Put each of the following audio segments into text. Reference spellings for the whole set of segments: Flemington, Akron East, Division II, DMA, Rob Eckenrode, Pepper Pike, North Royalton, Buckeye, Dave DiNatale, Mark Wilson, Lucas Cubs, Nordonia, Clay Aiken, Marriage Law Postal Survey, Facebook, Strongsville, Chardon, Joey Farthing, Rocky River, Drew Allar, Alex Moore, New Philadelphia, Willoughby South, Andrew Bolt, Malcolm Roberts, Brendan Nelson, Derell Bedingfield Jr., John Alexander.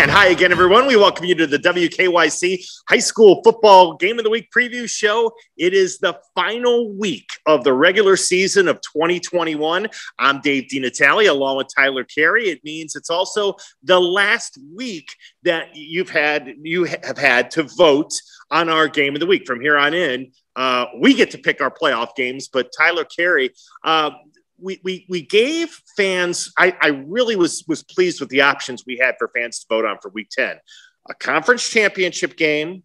And hi again, everyone. We welcome you to the WKYC High School Football Game of the Week Preview Show. It is the final week of the regular season of 2021. I'm Dave DiNatale, along with Tyler Carey. It means it's also the last week that you have had to vote on our Game of the Week. From here on in, we get to pick our playoff games, but Tyler Carey, we gave fans, I really was pleased with the options we had for fans to vote on for week 10. A conference championship game,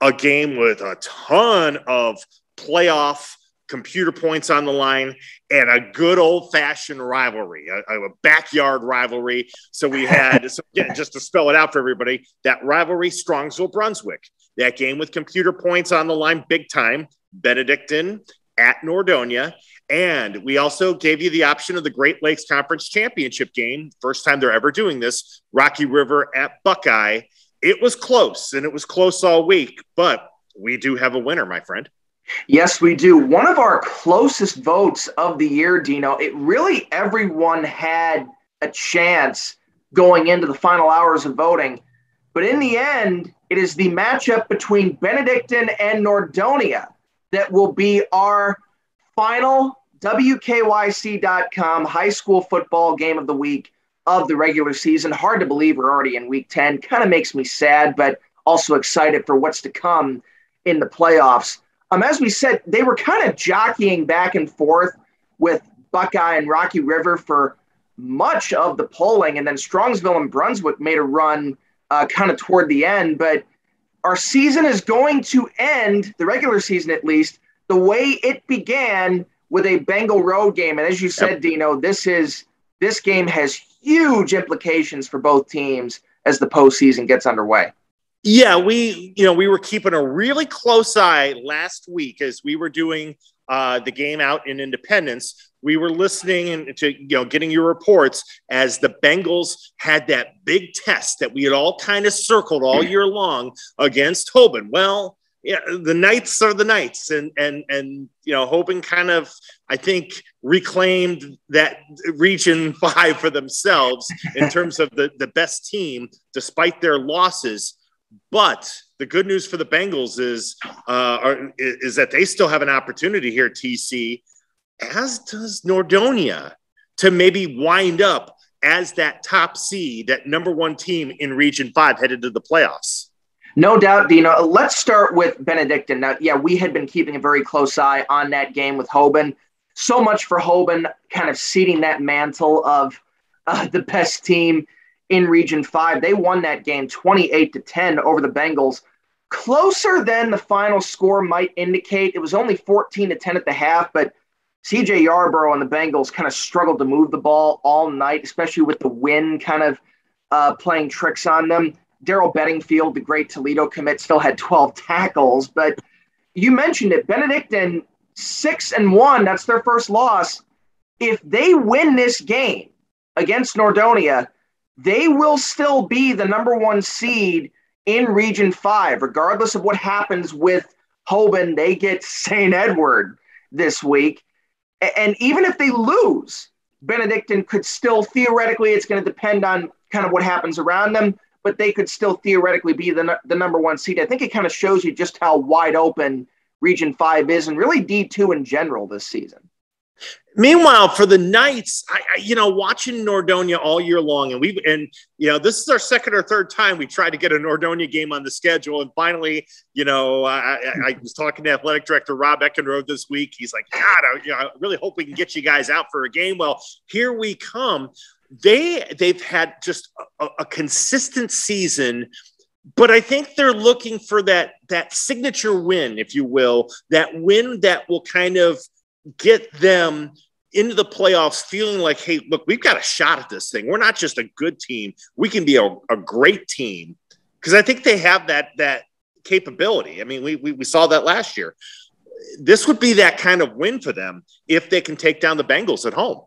a game with a ton of playoff computer points on the line, and a good old-fashioned rivalry, a backyard rivalry. So we had, just to spell it out for everybody, that rivalry, Strongsville, Brunswick. That game with computer points on the line big time, Benedictine at Nordonia. And we also gave you the option of the Great Lakes Conference Championship game, first time they're ever doing this, Rocky River at Buckeye. It was close, and it was close all week, but we do have a winner, my friend. Yes, we do. One of our closest votes of the year, Dino. It really, everyone had a chance going into the final hours of voting, but in the end, it is the matchup between Benedictine and Nordonia that will be our final WKYC.com high school football game of the week of the regular season. Hard to believe we're already in week 10. Kind of makes me sad, but also excited for what's to come in the playoffs. As we said, they were kind of jockeying back and forth with Buckeye and Rocky River for much of the polling, and then Strongsville and Brunswick made a run kind of toward the end. But our season is going to end, the regular season at least, the way it began, with a Bengal road game. And as you said, Dino, this game has huge implications for both teams as the postseason gets underway. Yeah, we were keeping a really close eye last week as we were doing the game out in Independence. We were listening to, getting your reports as the Bengals had that big test that we had all kind of circled all year long against Hoban. Well, yeah, the Knights are the Knights, and Hoban kind of, I think, reclaimed that Region 5 for themselves in terms of the best team, despite their losses. But the good news for the Bengals is that they still have an opportunity here, TC, as does Nordonia, to maybe wind up as that top seed, that number one team in Region 5 headed to the playoffs. No doubt, Dino. Let's start with Benedictine. Now, yeah, we had been keeping a very close eye on that game with Hoban. So much for Hoban kind of ceding that mantle of the best team in Region 5. They won that game 28-10 over the Bengals. Closer than the final score might indicate. It was only 14-10 at the half, but C.J. Yarborough and the Bengals kind of struggled to move the ball all night, especially with the wind kind of playing tricks on them. Derell Bedingfield, the great Toledo commit, still had 12 tackles. But you mentioned it, Benedictine, 6-1, that's their first loss. If they win this game against Nordonia, they will still be the number one seed in Region 5. Regardless of what happens with Hoban, they get St. Edward this week. And even if they lose, Benedictine could still theoretically, it's going to depend on kind of what happens around them, but they could still theoretically be the number one seed. I think it kind of shows you just how wide open Region 5 is, and really D2 in general this season. Meanwhile, for the Knights, I watching Nordonia all year long, and this is our second or third time we tried to get a Nordonia game on the schedule, and finally, I was talking to athletic director Rob Eckenrode this week. He's like, God, I really hope we can get you guys out for a game. Well, here we come. They've had just a consistent season, but I think they're looking for that signature win, if you will, that win that will kind of get them into the playoffs feeling like, hey, look, we've got a shot at this thing. We're not just a good team. We can be a great team, because I think they have that capability. I mean, we saw that last year. This would be that kind of win for them if they can take down the Bengals at home.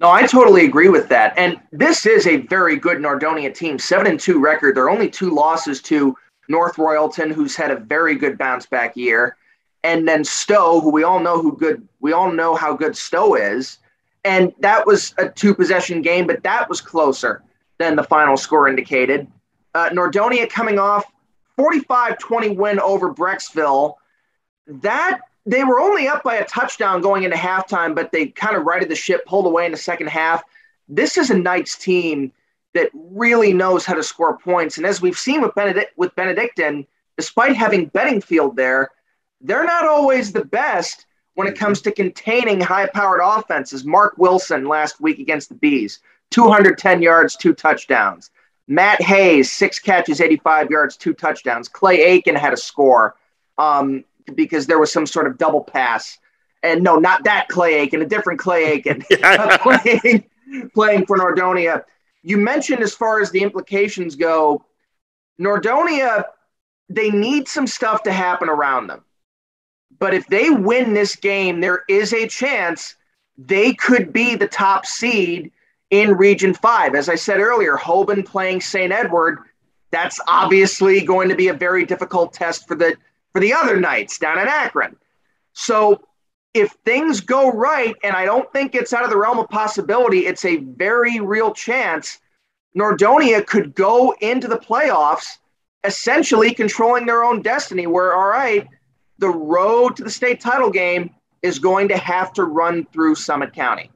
No, I totally agree with that. And this is a very good Nordonia team, 7-2 record. They're only two losses to North Royalton, who's had a very good bounce back year, and then Stowe, who we all know how good Stowe is. And that was a 2-possession game, but that was closer than the final score indicated. Nordonia coming off 45-20 win over Brexville. That they were only up by a touchdown going into halftime, but they kind of righted the ship, pulled away in the second half. This is a Knights team that really knows how to score points. And as we've seen with Benedictine, despite having Bedingfield there, they're not always the best when it comes to containing high-powered offenses. Mark Wilson last week against the Bees, 210 yards, 2 touchdowns. Matt Hayes, 6 catches, 85 yards, 2 touchdowns. Clay Aiken had a score because there was some sort of double pass. And no, not that Clay Aiken, a different Clay Aiken playing for Nordonia. You mentioned as far as the implications go, Nordonia, they need some stuff to happen around them. But if they win this game, there is a chance they could be the top seed in Region 5. As I said earlier, Hoban playing St. Edward, that's obviously going to be a very difficult test for the other Knights down in Akron. So if things go right, and I don't think it's out of the realm of possibility, it's a very real chance Nordonia could go into the playoffs essentially controlling their own destiny, where, all right, the road to the state title game is going to have to run through Summit County.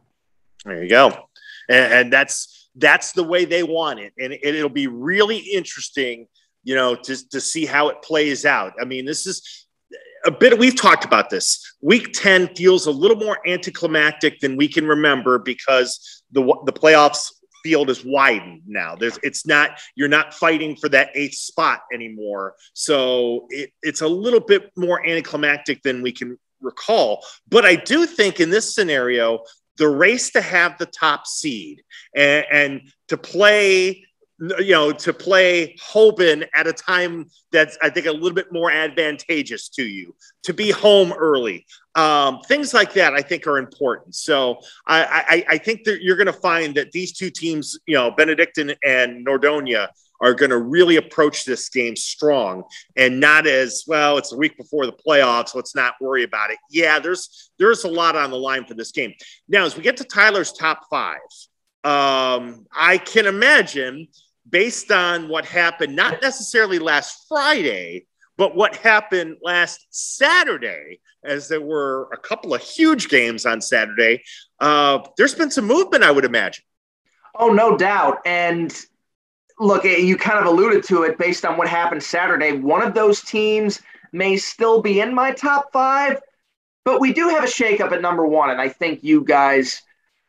There you go. And that's the way they want it. And it'll be really interesting, you know, to see how it plays out. I mean, this is a bit, we've talked about this. Week 10 feels a little more anticlimactic than we can remember because the playoffs field is widened now. You're not fighting for that 8th spot anymore. So it's a little bit more anticlimactic than we can recall. But I do think in this scenario, the race to have the top seed and to play, you know, to play Hoban at a time that's, I think, a little bit more advantageous to you, to be home early. Things like that, I think, are important. So I think that you're going to find that these two teams, you know, Benedictine and Nordonia, are going to really approach this game strong and not as, well, it's a week before the playoffs, let's not worry about it. Yeah, there's a lot on the line for this game. Now, as we get to Tyler's top 5, I can imagine, based on what happened, not necessarily last Friday, but what happened last Saturday, as there were a couple of huge games on Saturday, there's been some movement, I would imagine. Oh, no doubt. And look, you kind of alluded to it based on what happened Saturday. One of those teams may still be in my top 5, but we do have a shakeup at number 1, and I think you guys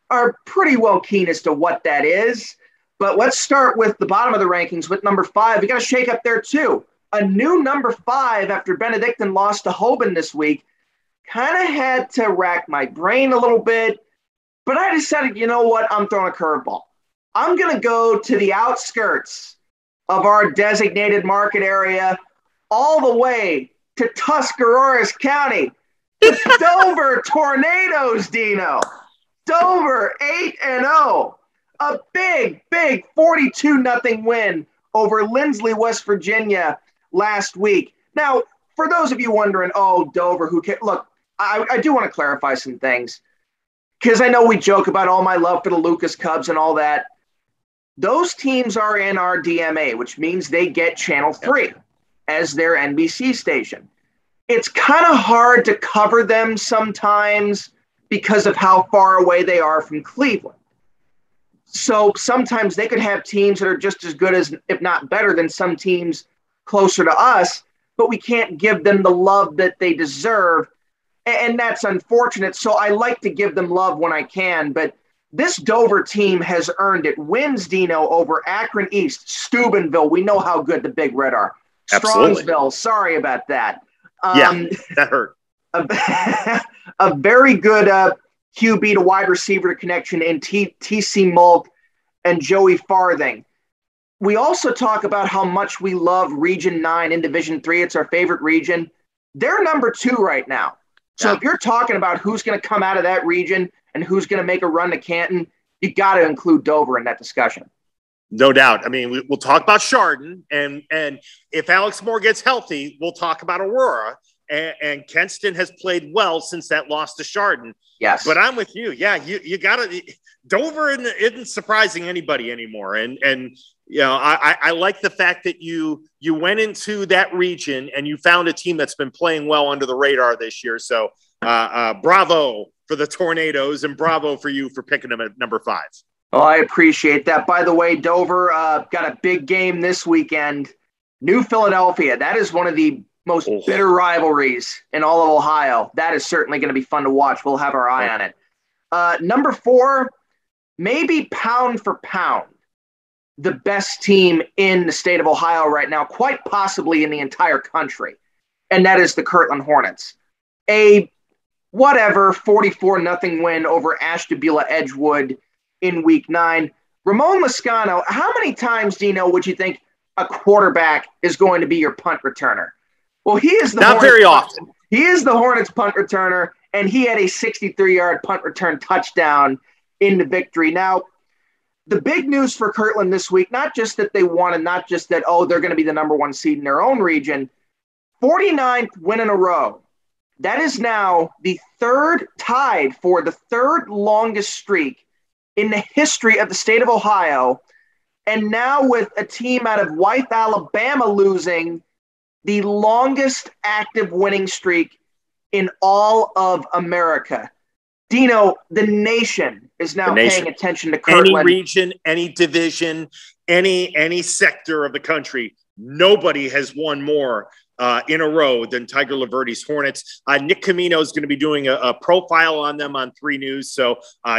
are pretty well keen as to what that is. But let's start with the bottom of the rankings with number 5. We got a shakeup there, too. A new number 5 after Benedictine lost to Hoban this week. Kind of had to rack my brain a little bit, but I decided, you know what, I'm throwing a curveball. I'm going to go to the outskirts of our designated market area, all the way to Tuscaroras County. The Dover Tornadoes, Dino. Dover 8-0. A big, big 42-0 win over Lindsley, West Virginia last week. Now, for those of you wondering, oh, Dover, who cares? Look, I do want to clarify some things, because I know we joke about all my love for the Lucas Cubs and all that. Those teams are in our DMA, which means they get Channel 3 as their NBC station. It's kind of hard to cover them sometimes because of how far away they are from Cleveland. So sometimes they could have teams that are just as good as, if not better than, some teams closer to us, but we can't give them the love that they deserve. And that's unfortunate. So I like to give them love when I can, but this Dover team has earned it. Wins, Dino, over Akron East, Steubenville. We know how good the Big Red are. Absolutely. Strongsville, sorry about that. Yeah, that hurt. A very good QB to wide receiver connection in TC Mulk and Joey Farthing. We also talk about how much we love Region 9 in Division 3. It's our favorite region. They're number 2 right now. So if you're talking about who's going to come out of that region and who's going to make a run to Canton, you got to include Dover in that discussion. No doubt. I mean, we'll talk about Chardon, and if Alex Moore gets healthy, we'll talk about Aurora. And Kenston has played well since that loss to Chardon. Yes. But I'm with you. Yeah, you got to – Dover isn't surprising anybody anymore. And You know, I like the fact that you went into that region and you found a team that's been playing well under the radar this year. So bravo for the Tornadoes, and bravo for you for picking them at number 5. Oh, I appreciate that. By the way, Dover got a big game this weekend. New Philadelphia. That is one of the most bitter rivalries in all of Ohio. That is certainly going to be fun to watch. We'll have our eye on it. Number 4, maybe pound for pound, the best team in the state of Ohio right now, quite possibly in the entire country, and that is the Kirtland Hornets. A whatever 44-0 win over Ashtabula Edgewood in Week 9. Ramon Lascano, how many times, Dino, would you think a quarterback is going to be your punt returner? Well, he is the not very often. He is the Hornets punt returner, and he had a 63-yard punt return touchdown in the victory. Now, the big news for Kirtland this week, not just that they won and not just that, oh, they're going to be the number 1 seed in their own region, 49th win in a row. That is now the third longest streak in the history of the state of Ohio. And now with a team out of Wythe, Alabama losing, the longest active winning streak in all of America. Dino, the nation is now paying attention to Kirtland. Any region, any division, any sector of the country, nobody has won more in a row than Tiger Laverty's Hornets. Nick Camino is going to be doing a profile on them on 3 News, so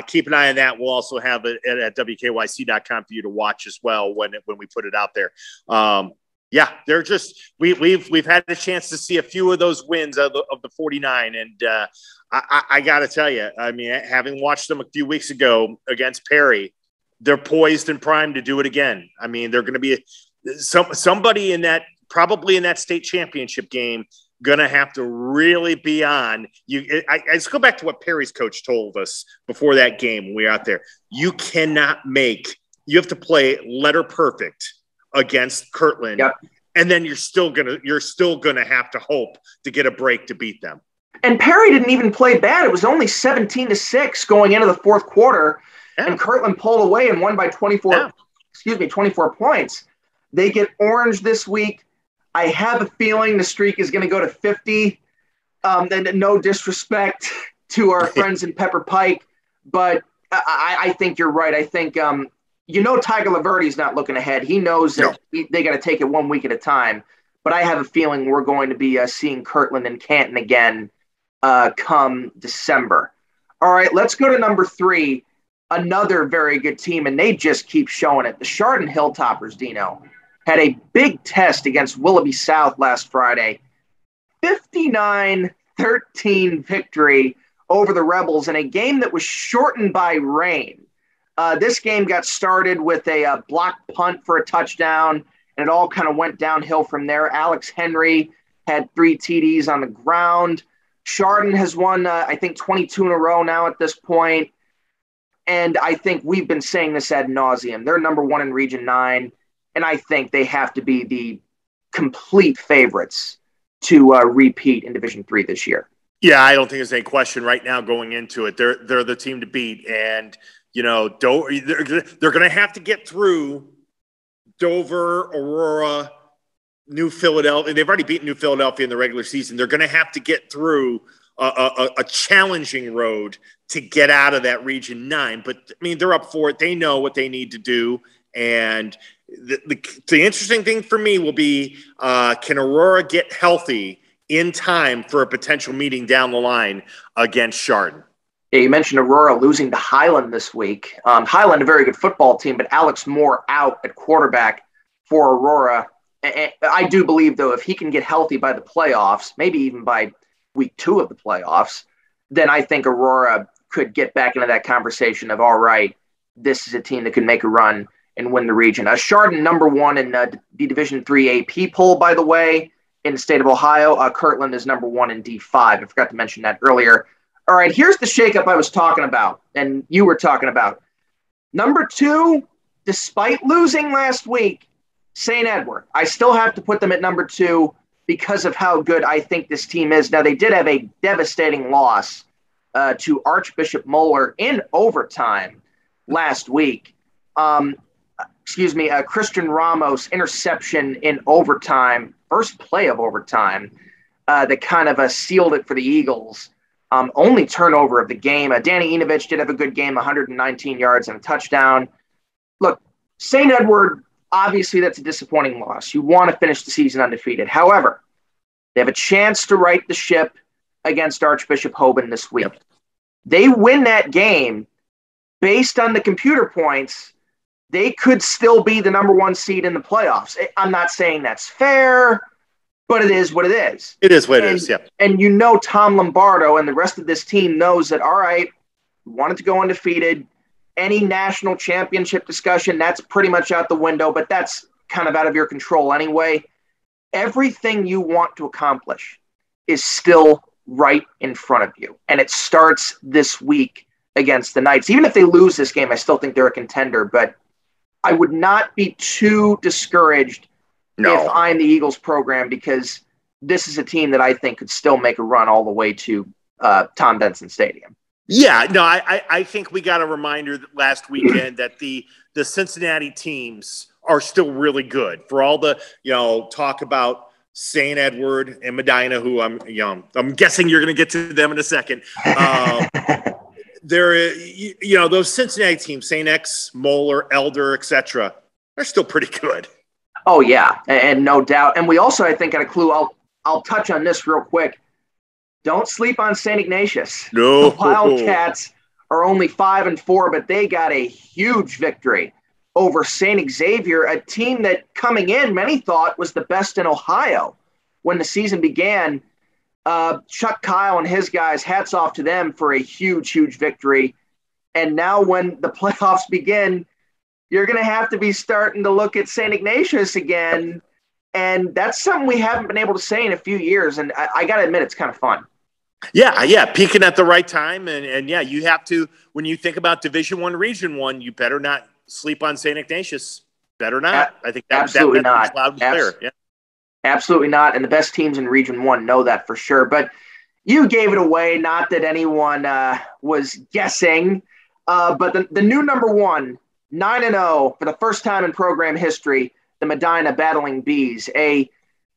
keep an eye on that. We'll also have it at WKYC.com for you to watch as well when we put it out there. Yeah, they're just we've had a chance to see a few of those wins of the 49, and I got to tell you, I mean, having watched them a few weeks ago against Perry, they're poised and primed to do it again. I mean, they're going to be somebody in that probably in that state championship game going to have to really be on you. I just go back to what Perry's coach told us before that game when we were out there. You have to play letter perfect against Kirtland. Yep. And then you're still gonna have to hope to get a break to beat them. And Perry didn't even play bad. It was only 17-6 going into the fourth quarter. Yeah. And Kirtland pulled away and won by 24 points. They get orange this week. I have a feeling the streak is going to go to 50. And no disrespect to our friends in Pepper Pike, but I think you're right. I think Tiger Laverty's not looking ahead. He knows that they got to take it one week at a time. But I have a feeling we're going to be seeing Kirtland and Canton again come December. All right, let's go to number 3, another very good team, and they just keep showing it. The Chardon Hilltoppers, Dino, had a big test against Willoughby South last Friday. 59-13 victory over the Rebels in a game that was shortened by rain. This game got started with a block punt for a touchdown, and it all kind of went downhill from there. Alex Henry had 3 TDs on the ground. Chardon has won, 22 in a row now at this point. And I think we've been saying this ad nauseum. They're number 1 in Region 9, and I think they have to be the complete favorites to repeat in Division 3 this year. Yeah, I don't think there's any question right now going into it. They're the team to beat, and you know, they're going to have to get through Dover, Aurora, New Philadelphia. They've already beaten New Philadelphia in the regular season. They're going to have to get through a challenging road to get out of that Region 9. But, I mean, they're up for it. They know what they need to do. And the interesting thing for me will be can Aurora get healthy in time for a potential meeting down the line against Chardon? Yeah, you mentioned Aurora losing to Highland this week. Highland, a very good football team, but Alex Moore out at quarterback for Aurora. And I do believe, though, if he can get healthy by the playoffs, maybe even by week 2 of the playoffs, then I think Aurora could get back into that conversation of, all right, this is a team that can make a run and win the region. Chardon, number 1 in the Division 3 AP poll, by the way, in the state of Ohio. Kirtland is number 1 in D5. I forgot to mention that earlier. All right, here's the shakeup I was talking about and you were talking about. Number 2, despite losing last week, St. Edward. I still have to put them at number 2 because of how good I think this team is. Now, they did have a devastating loss to Archbishop Moeller in overtime last week. Christian Ramos interception in overtime, first play of overtime, that kind of sealed it for the Eagles. Only turnover of the game. Danny Inovich did have a good game, 119 yards and a touchdown. Look, St. Edward, obviously that's a disappointing loss. You want to finish the season undefeated. However, they have a chance to right the ship against Archbishop Hoban this week. Yep. They win that game based on the computer points. They could still be the number one seed in the playoffs. I'm not saying that's fair, but it is what it is. It is what it is, yeah. And Tom Lombardo and the rest of this team knows that, all right, we wanted to go undefeated. Any national championship discussion, that's pretty much out the window, but that's kind of out of your control anyway. Everything you want to accomplish is still right in front of you, and it starts this week against the Knights. Even if they lose this game, I still think they're a contender, but I would not be too discouraged if I'm the Eagles program, because this is a team that I think could still make a run all the way to Tom Benson Stadium. Yeah, no, I think we got a reminder that last weekend that the Cincinnati teams are still really good. For all the talk about St. Edward and Medina, who I'm guessing you're going to get to them in a second. There, those Cincinnati teams, St. X, Moeller, Elder, etc., they're still pretty good. Oh, yeah, and no doubt. And we also, I think, got a clue. I'll touch on this real quick. Don't sleep on St. Ignatius. No. The Wildcats are only 5-4, but they got a huge victory over St. Xavier, a team that coming in, many thought, was the best in Ohio when the season began. Chuck Kyle and his guys, hats off to them for a huge, huge victory. And now when the playoffs begin, you're going to have to be starting to look at St. Ignatius again. And that's something we haven't been able to say in a few years. And I got to admit, it's kind of fun. Yeah, peaking at the right time. And you have to, when you think about Division I, Region I, you better not sleep on St. Ignatius. Better not. I think that's absolutely that not. Yeah. Absolutely not. And the best teams in Region 1 know that for sure. But you gave it away. Not that anyone was guessing. But the new number one, 9-0 for the first time in program history, the Medina Battling Bees, a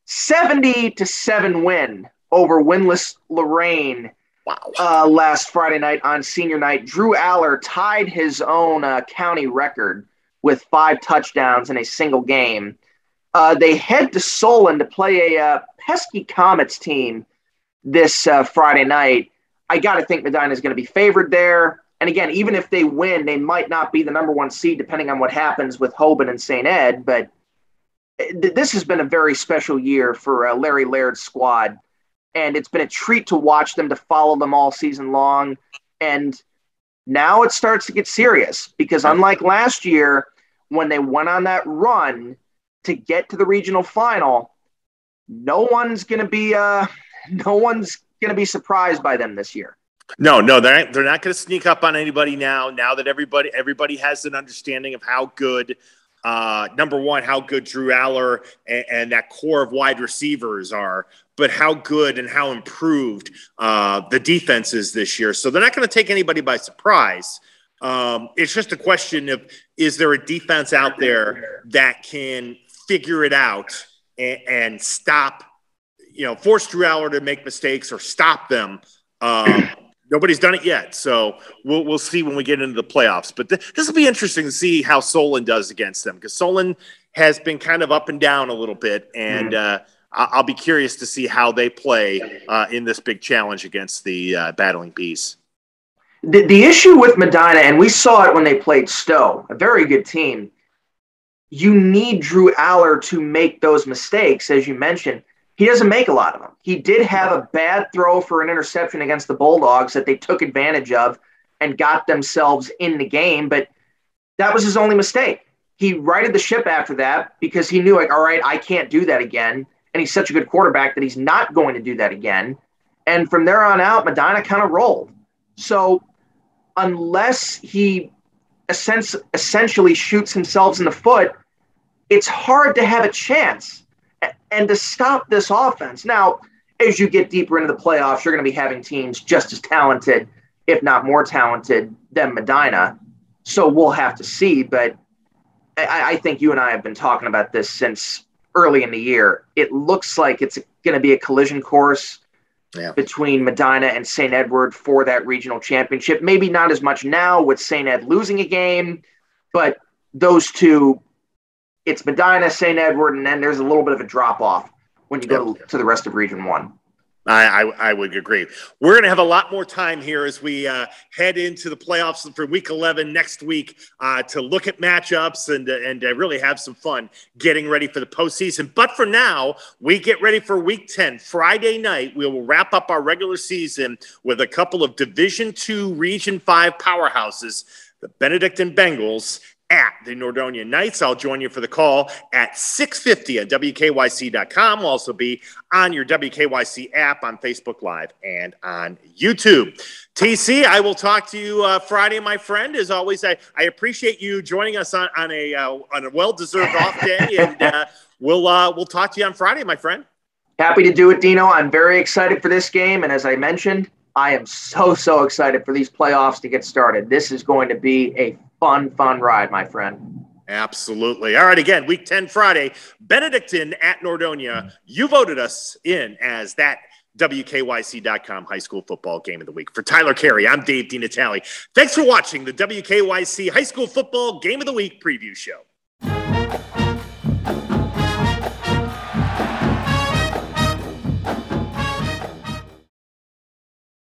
70-7 win over winless Lorraine. Wow. Last Friday night on senior night, Drew Allar tied his own county record with 5 touchdowns in a single game. They head to Solon to play a pesky Comets team this Friday night. I got to think Medina is going to be favored there. And again, even if they win, they might not be the number one seed, depending on what happens with Hoban and St. Ed. But this has been a very special year for Larry Laird's squad. And it's been a treat to watch them, to follow them all season long. And now it starts to get serious, because unlike last year when they went on that run to get to the regional final, no one's going to be surprised by them this year. No, they're not going to sneak up on anybody now. Now that everybody has an understanding of how good, number one, how good Drew Allar and that core of wide receivers are, but how good and how improved the defense is this year. So they're not going to take anybody by surprise. It's just a question of, is there a defense out there that can figure it out and stop, force Drew Allar to make mistakes or stop them. Nobody's done it yet, so we'll see when we get into the playoffs. But this will be interesting to see how Solon does against them, because Solon has been kind of up and down a little bit, and I'll be curious to see how they play in this big challenge against the Battling Bees. The issue with Medina, and we saw it when they played Stowe, a very good team, you need Drew Allar to make those mistakes, as you mentioned. He doesn't make a lot of them. He did have a bad throw for an interception against the Bulldogs that they took advantage of and got themselves in the game, but that was his only mistake. He righted the ship after that, because he knew, like, all right, I can't do that again, and he's such a good quarterback that he's not going to do that again. And from there on out, Medina kind of rolled. So unless he essentially shoots himself in the foot, it's hard to have a chance. And to stop this offense. Now, as you get deeper into the playoffs, you're going to be having teams just as talented, if not more talented, than Medina. So we'll have to see. But I think you and I have been talking about this since early in the year. It looks like it's going to be a collision course between Medina and St. Edward for that regional championship. Maybe not as much now with St. Ed losing a game, but those two, it's Medina, St. Edward, and then there's a little bit of a drop-off when you go to the rest of Region 1. I would agree. We're going to have a lot more time here as we head into the playoffs for Week 11 next week to look at matchups and really have some fun getting ready for the postseason. But for now, we get ready for Week 10. Friday night, we will wrap up our regular season with a couple of Division II Region 5 powerhouses, the Benedictine Bengals at the Nordonia Knights. I'll join you for the call at 6:50 on WKYC.com. We'll also be on your WKYC app, on Facebook Live, and on YouTube. TC, I will talk to you Friday, my friend. As always, I appreciate you joining us on a well-deserved off day, and we'll talk to you on Friday, my friend. Happy to do it, Dino. I'm very excited for this game, and as I mentioned, I am so excited for these playoffs to get started. This is going to be a fun ride, my friend. Absolutely. All right, again, Week 10 Friday, Benedictine at Nordonia. You voted us in as that WKYC.com High School Football Game of the Week. For Tyler Carey, I'm Dave DiNatale. Thanks for watching the WKYC High School Football Game of the Week preview show.